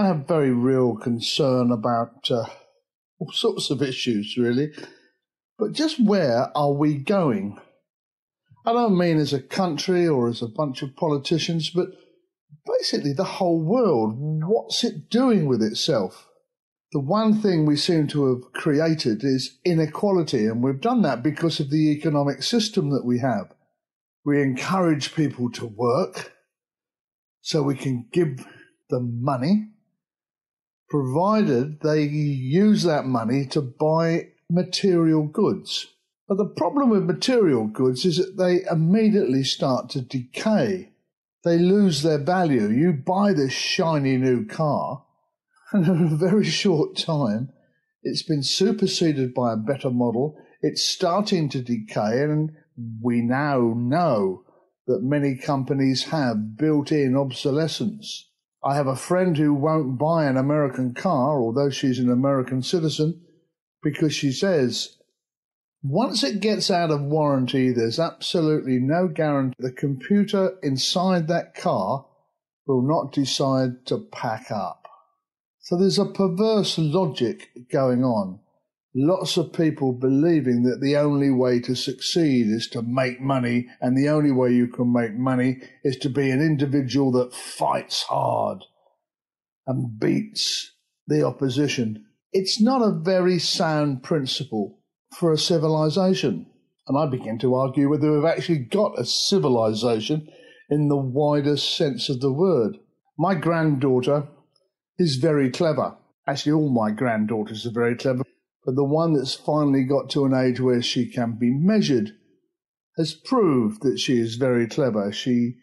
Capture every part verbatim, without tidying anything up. I have very real concern about uh, all sorts of issues, really. But just where are we going? I don't mean as a country or as a bunch of politicians, but basically the whole world. What's it doing with itself? The one thing we seem to have created is inequality, and we've done that because of the economic system that we have. We encourage people to work so we can give them money, provided they use that money to buy material goods. But the problem with material goods is that they immediately start to decay. They lose their value. You buy this shiny new car, and in a very short time, it's been superseded by a better model. It's starting to decay, and we now know that many companies have built-in obsolescence. I have a friend who won't buy an American car, although she's an American citizen, because she says, once it gets out of warranty, there's absolutely no guarantee the computer inside that car will not decide to pack up. So there's a perverse logic going on. Lots of people believing that the only way to succeed is to make money, and the only way you can make money is to be an individual that fights hard and beats the opposition. It's not a very sound principle for a civilization. And I begin to argue whether we've actually got a civilization in the widest sense of the word. My granddaughter is very clever. Actually, all my granddaughters are very clever. But the one that's finally got to an age where she can be measured has proved that she is very clever. She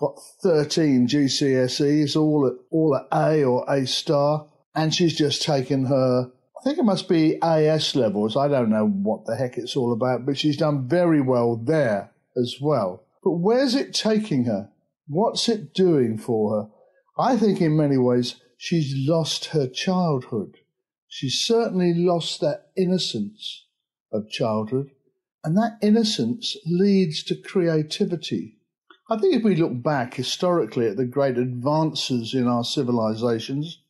got thirteen G C S Es, all at, all at A or A star, and she's just taken her, I think it must be A S levels. I don't know what the heck it's all about, but she's done very well there as well. But where's it taking her? What's it doing for her? I think in many ways she's lost her childhood. She's certainly lost that innocence of childhood, and that innocence leads to creativity. I think if we look back historically at the great advances in our civilizations,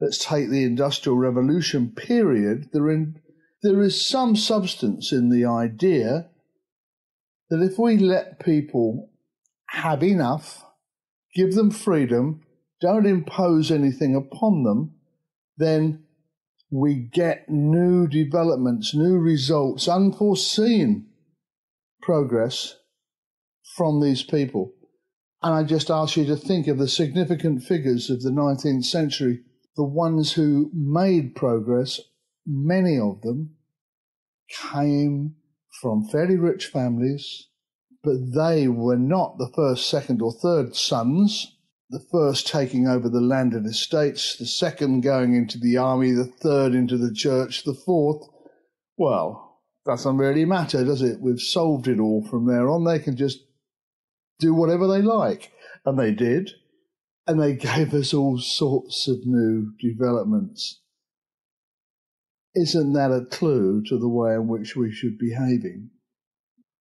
let's take the Industrial Revolution period, there, in, there is some substance in the idea that if we let people have enough, give them freedom, don't impose anything upon them, then we get new developments, new results, unforeseen progress from these people. And I just ask you to think of the significant figures of the nineteenth century, the ones who made progress. Many of them came from fairly rich families, but they were not the first, second, or third sons. The first taking over the landed estates, the second going into the army, the third into the church, the fourth, well, doesn't really matter, does it? We've solved it all from there on. They can just do whatever they like. And they did. And they gave us all sorts of new developments. Isn't that a clue to the way in which we should be behaving?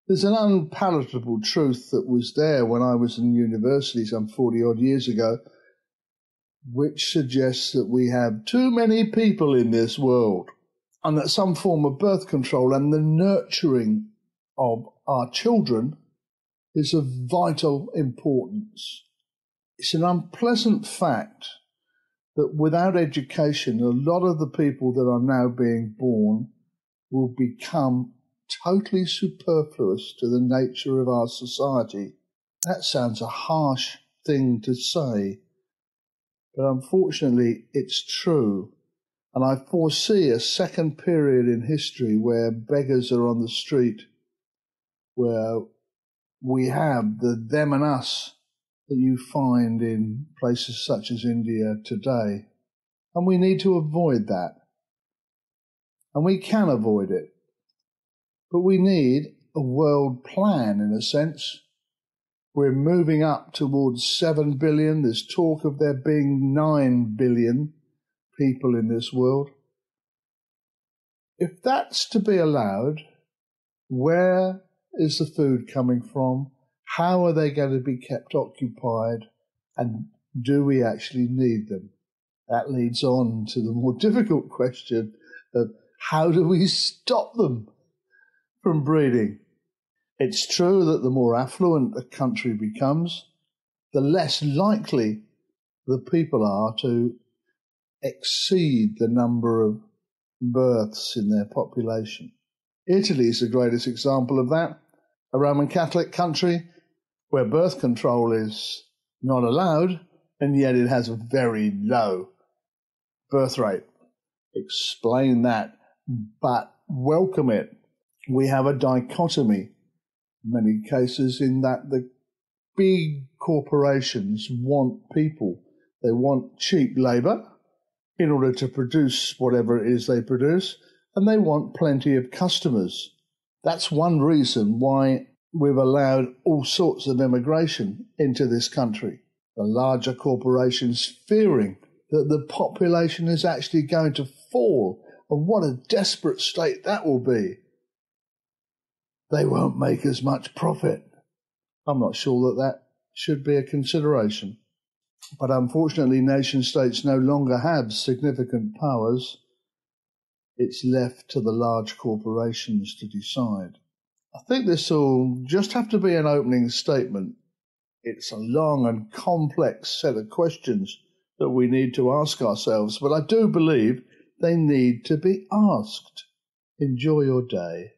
There's an unpalatable truth that was there when I was in university some forty-odd years ago, which suggests that we have too many people in this world and that some form of birth control and the nurturing of our children is of vital importance. It's an unpleasant fact that without education, a lot of the people that are now being born will become totally superfluous to the nature of our society. That sounds a harsh thing to say, but unfortunately it's true. And I foresee a second period in history where beggars are on the street, where we have the them and us that you find in places such as India today. And we need to avoid that. And we can avoid it. But we need a world plan, in a sense. We're moving up towards seven billion. There's talk of there being nine billion people in this world. If that's to be allowed, where is the food coming from? How are they going to be kept occupied? And do we actually need them? That leads on to the more difficult question of how do we stop them from breeding? It's true that the more affluent a country becomes, the less likely the people are to exceed the number of births in their population. Italy is the greatest example of that, a Roman Catholic country where birth control is not allowed, and yet it has a very low birth rate. Explain that, but welcome it. We have a dichotomy in many cases in that the big corporations want people. They want cheap labour in order to produce whatever it is they produce, and they want plenty of customers. That's one reason why we've allowed all sorts of immigration into this country. The larger corporations fearing that the population is actually going to fall, and what a desperate state that will be. They won't make as much profit. I'm not sure that that should be a consideration. But unfortunately, nation-states no longer have significant powers. It's left to the large corporations to decide. I think this will just have to be an opening statement. It's a long and complex set of questions that we need to ask ourselves, but I do believe they need to be asked. Enjoy your day.